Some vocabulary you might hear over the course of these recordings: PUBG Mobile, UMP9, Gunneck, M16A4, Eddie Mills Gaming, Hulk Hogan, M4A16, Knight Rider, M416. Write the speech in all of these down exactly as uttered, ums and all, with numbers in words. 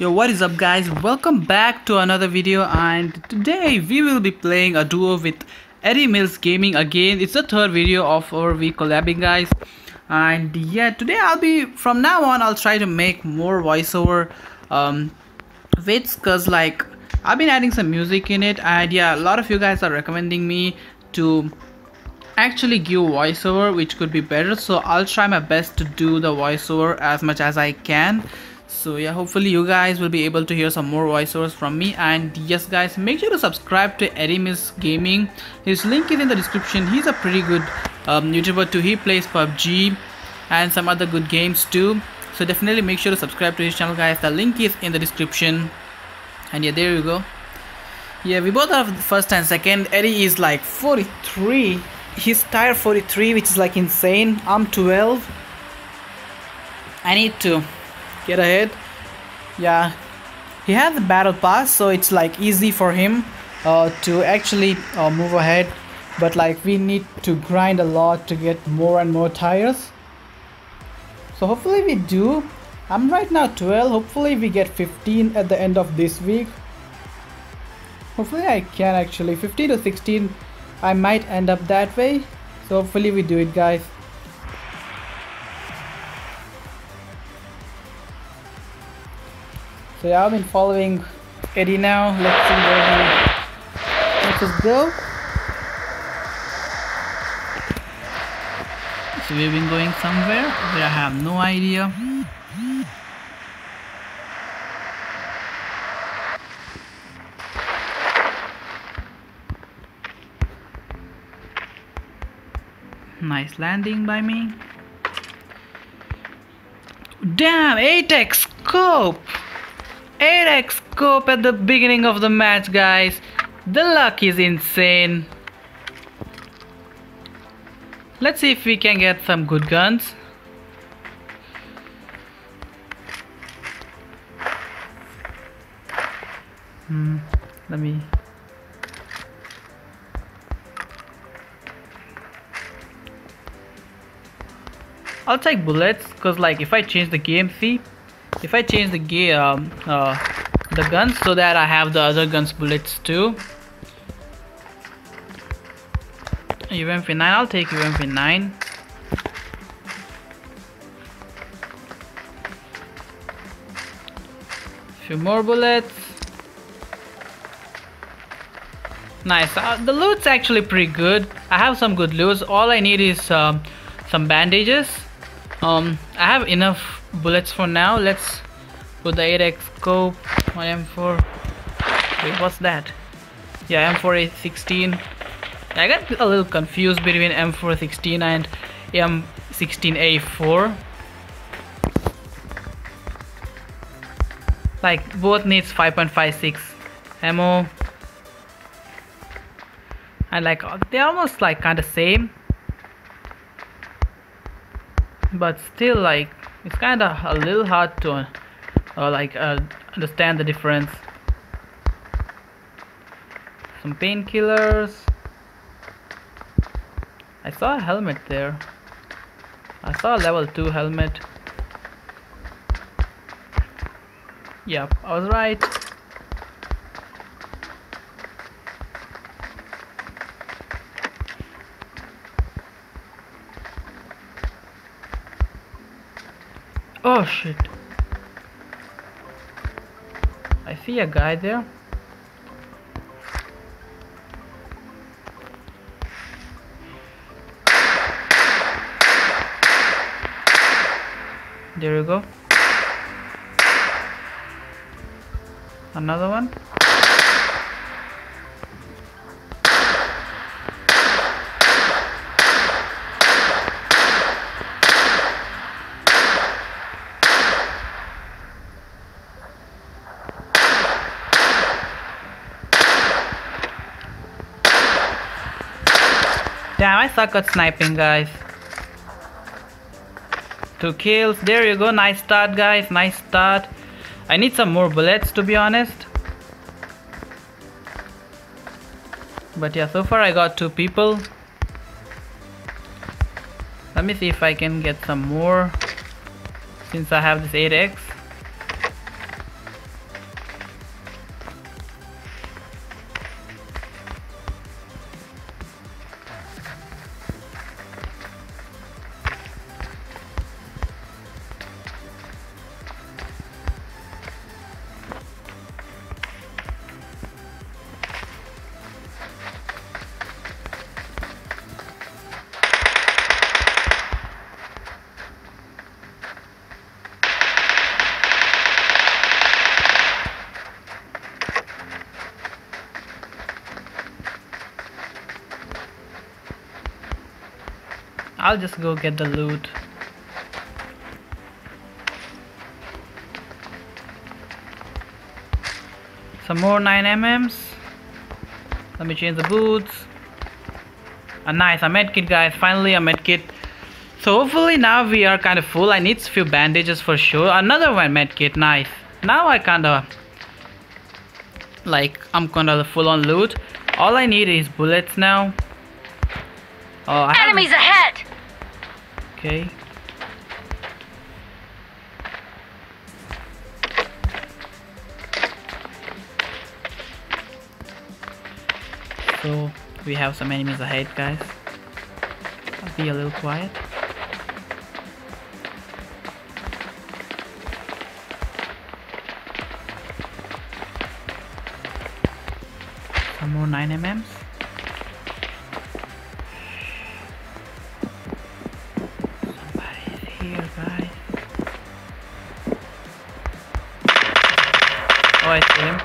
Yo, what is up guys, welcome back to another video, and today we will be playing a duo with Eddie Mills Gaming again. It's the third video of our week collabing guys, and yeah, today I'll be, from now on I'll try to make more voiceover um vids, cause like I've been adding some music in it, and yeah, a lot of you guys are recommending me to actually give voiceover, which could be better, so I'll try my best to do the voiceover as much as I can. So yeah, hopefully you guys will be able to hear some more voiceovers from me. And yes guys, make sure to subscribe to Eddie Mills Gaming. His link is in the description. He's a pretty good um, YouTuber too. He plays P U B G and some other good games too, so definitely make sure to subscribe to his channel guys. The link is in the description. And yeah, there you go. Yeah, we both have the first and second. Eddie is like forty-three. He's tier forty-three, which is like insane. I'm twelve. I need to get ahead. Yeah, he has the battle pass, so it's like easy for him uh, to actually uh, move ahead, but like we need to grind a lot to get more and more tires, so hopefully we do. I'm right now twelve. Hopefully we get fifteen at the end of this week. Hopefully I can actually fifteen to sixteen. I might end up that way, so hopefully we do it guys. So yeah, I've been following Eddie now. Let's see where he lets us go. So we've been going somewhere where I have no idea. Nice landing by me. Damn, eight X scope! eight X scope at the beginning of the match guys. The luck is insane. Let's see if we can get some good guns. Hmm, let me... I'll take bullets, cause like if I change the game, see? If I change the gear, um, uh, the guns, so that I have the other guns bullets too. U M P nine, I'll take U M P nine. Few more bullets. Nice. Uh, the loot's actually pretty good. I have some good loot. All I need is uh, some bandages. Um, I have enough bullets for now. Let's put the eight X scope on M four. Wait, what's that? Yeah, M four A sixteen. I got a little confused between M four sixteen and M sixteen A four. Like both needs five point five six ammo, and like they're almost like kind of same, but still like it's kind of a little hard to uh, like uh, understand the difference. Some painkillers. I saw a helmet there. I saw a level two helmet. Yep, I was right. Oh shit, I see a guy there. There you go. Another one. Damn, I suck at sniping guys. Two kills, there you go. Nice start guys, nice start. I need some more bullets to be honest, but yeah, so far I got two people. Let me see if I can get some more, since I have this eight X. I'll just go get the loot. Some more nine millimeters. Let me change the boots. Ah, nice, a medkit, guys. Finally a medkit. So hopefully now we are kind of full. I need a few bandages for sure. Another one medkit, nice. Now I kind of like I'm kind of full on loot. All I need is bullets now. Oh, I enemies ahead. Okay. So we have some enemies ahead, guys. I'll be a little quiet. Some more nine millimeters. Somebody's here, guys. Oh, I see him.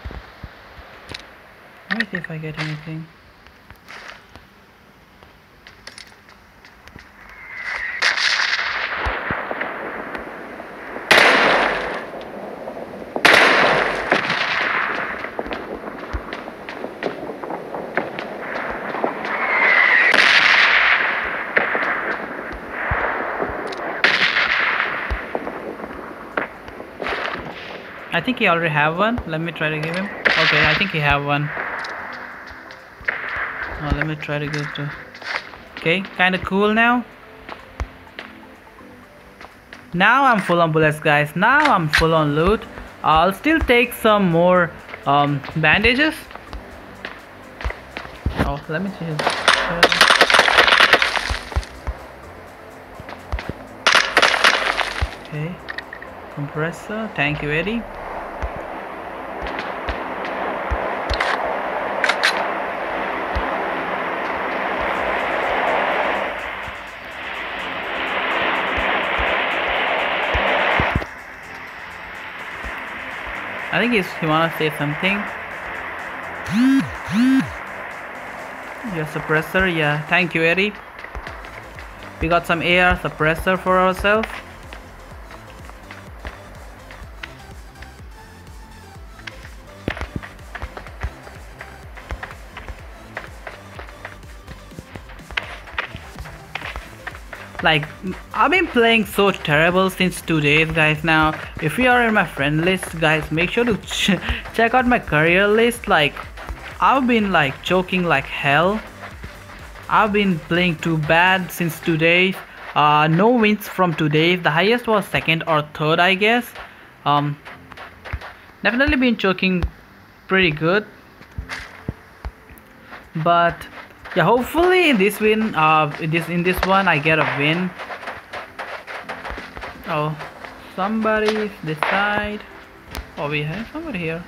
Let me see if I get anything. I think he already have one. Let me try to give him. Okay, I think he have one. Oh, let me try to go to. Okay, kind of cool now. Now I'm full on bullets, guys. Now I'm full on loot. I'll still take some more um, bandages. Oh, let me change. Okay, compressor. Thank you, Eddie. I think he's, he wanna say something. Your suppressor, yeah. Thank you, Eddie. We got some A R suppressor for ourselves. Like, I've been playing so terrible since two days, guys. Now, if you are in my friend list, guys, make sure to ch check out my career list. Like, I've been like choking like hell. I've been playing too bad since two days. Uh, no wins from two days. The highest was second or third, I guess. Um, definitely been choking pretty good. But yeah, hopefully in this win, uh, in this in this one, I get a win. Oh, somebody this side. Oh, we have somebody here.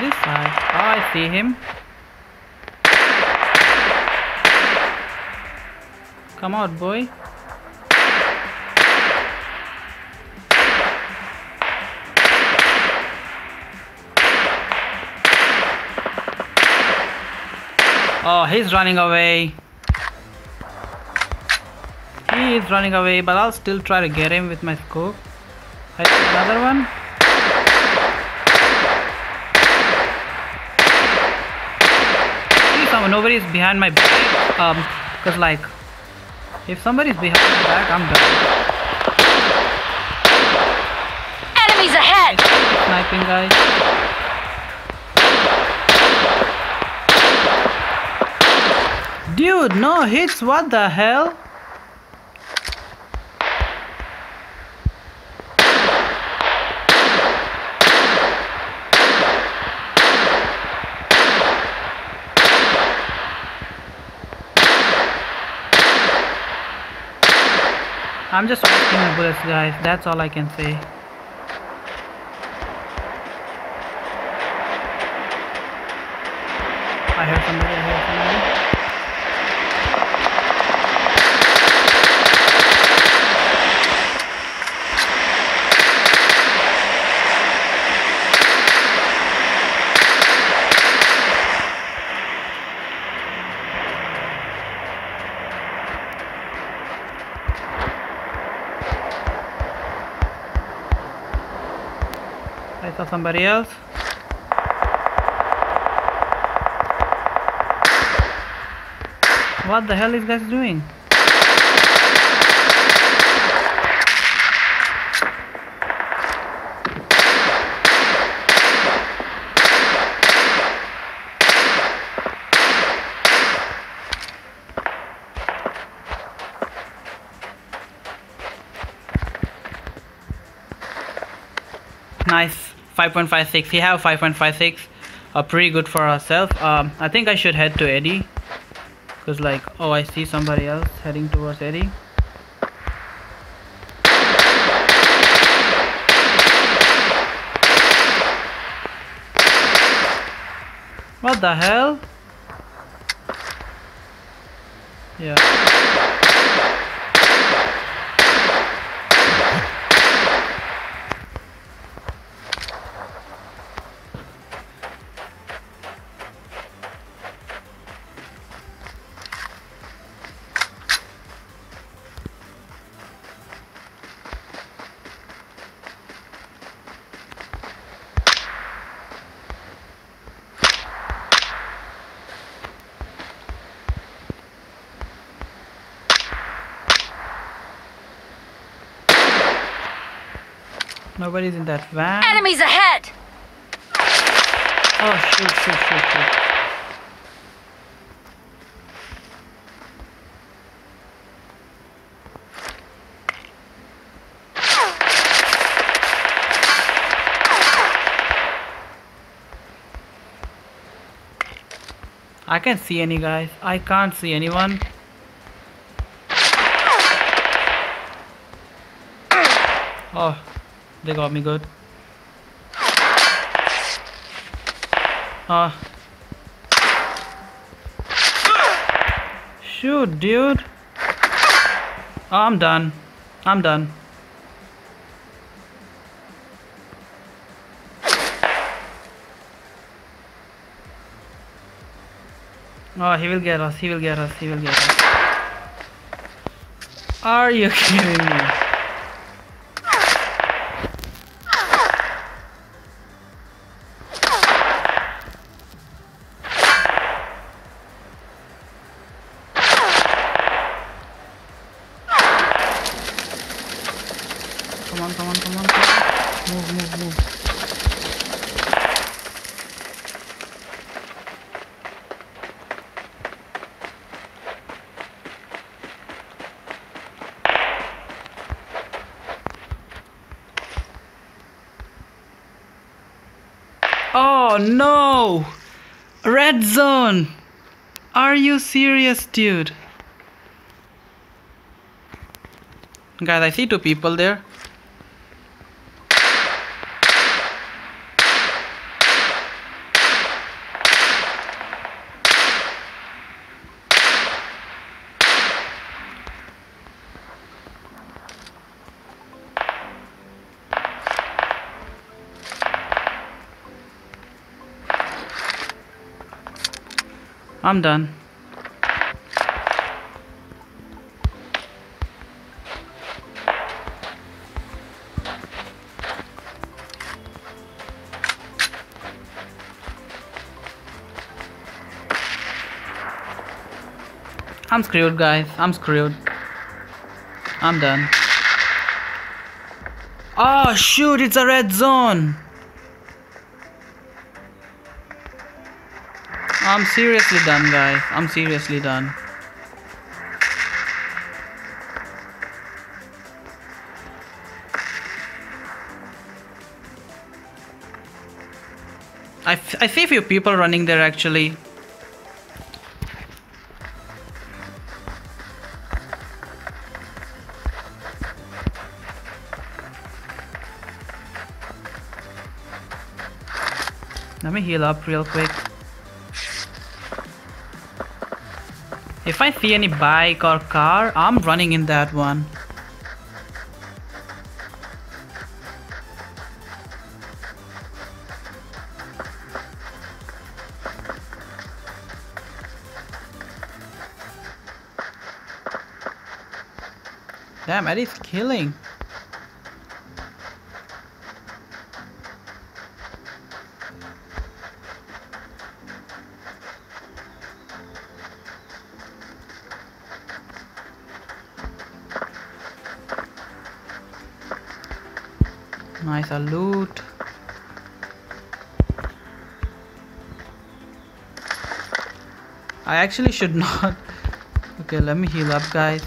This side. Oh, I see him. Come out, boy. Oh, he's running away. He is running away, but I'll still try to get him with my scope. I see another one. Nobody's behind my back, um, cause like, if somebody's behind my back, I'm done. Enemies ahead! Sniping, guys. Dude, no hits, what the hell? I'm just wasting the bullets, guys, that's all I can say. I heard somebody, I heard somebody. I saw somebody else. What the hell is this guy doing? Nice. five point five six. We have five point five six. Uh, pretty good for ourselves. Um, I think I should head to Eddie. Because, like, oh, I see somebody else heading towards Eddie. What the hell? Yeah. Nobody's in that van. Enemies ahead! Oh, shoot, shoot, shoot, shoot. I can't see any guys. I can't see anyone. Oh. They got me good. Uh. Shoot, dude. Oh, I'm done. I'm done. Oh, he will get us. He will get us. He will get us. Are you kidding me? Come on, come on, come on, come on. Move, move, move. Oh no! Red zone! Are you serious, dude? Guys, I see two people there. I'm done. I'm screwed, guys. I'm screwed. I'm done. Oh, shoot, it's a red zone. I'm seriously done, guys. I'm seriously done. I, f I see a few people running there actually. Let me heal up real quick. If I see any bike or car, I'm running in that one. Damn, Eddie's killing. Nice a loot. I actually should not. Okay, let me heal up, guys.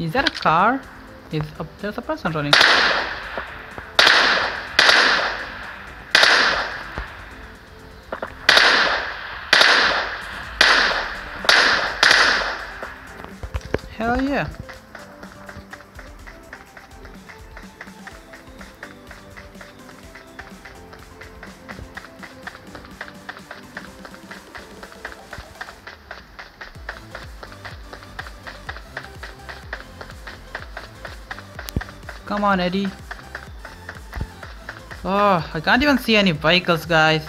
Is that a car? Is a, there's a person running. Hell yeah. Come on, Eddie. Oh, I can't even see any vehicles, guys.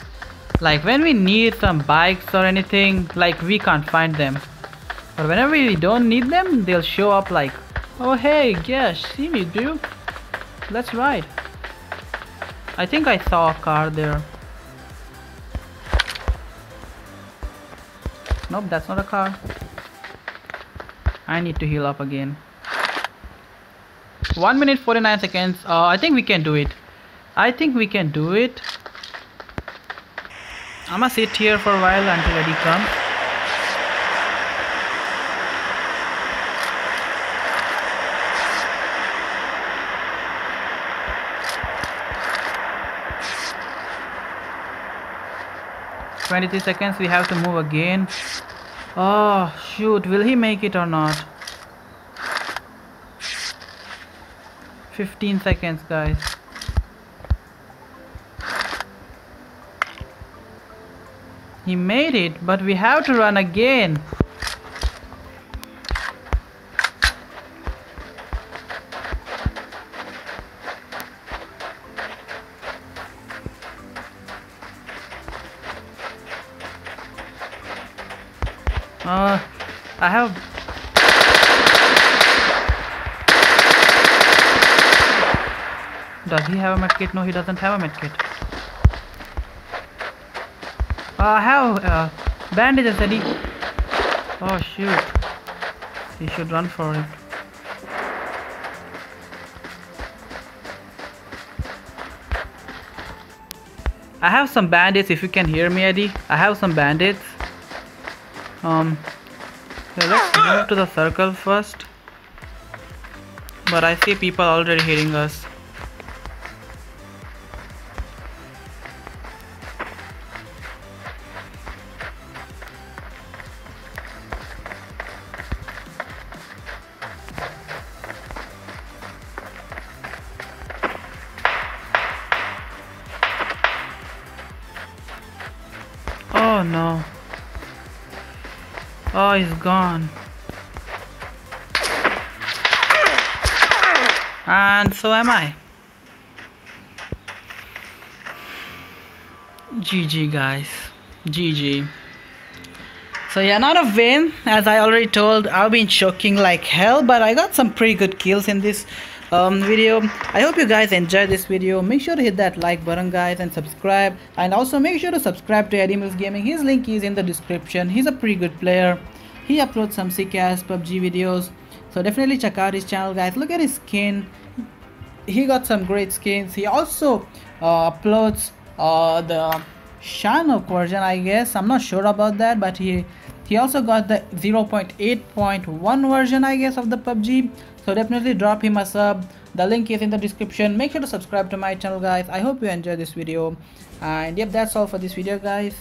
Like when we need some bikes or anything, like we can't find them. But whenever we don't need them, they'll show up like, oh hey, yeah, see me, dude. Let's ride. I think I saw a car there. Nope, that's not a car. I need to heal up again. one minute forty-nine seconds. Uh, I think we can do it. I think we can do it. I'm gonna sit here for a while until Eddie comes. twenty-three seconds, we have to move again. Oh shoot, will he make it or not? fifteen seconds, guys. He made it, but we have to run again. Uh, I have Does he have a medkit? No, he doesn't have a medkit. Uh, I have uh, bandages, Eddie. Oh shoot. He should run for it. I have some bandages, if you can hear me, Eddie. I have some bandages. Um, so let's move to the circle first. But I see people already hitting us. Oh no. Oh, he's gone. And so am I. G G, guys. G G. So yeah, not a win. As I already told, I've been choking like hell, but I got some pretty good kills in this Um, video. I hope you guys enjoyed this video. Make sure to hit that like button, guys, and subscribe. And also make sure to subscribe to Eddie Mills Gaming. His link is in the description. He's a pretty good player. He uploads some sick ass P U B G videos, so definitely check out his channel, guys. Look at his skin. He got some great skins. He also uh, uploads uh, the Shinnok version, I guess. I'm not sure about that, but he He also got the zero point eight point one version, I guess, of the P U B G. So definitely drop him a sub. The link is in the description. Make sure to subscribe to my channel, guys. I hope you enjoyed this video. And yep, that's all for this video, guys.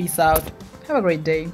Peace out. Have a great day.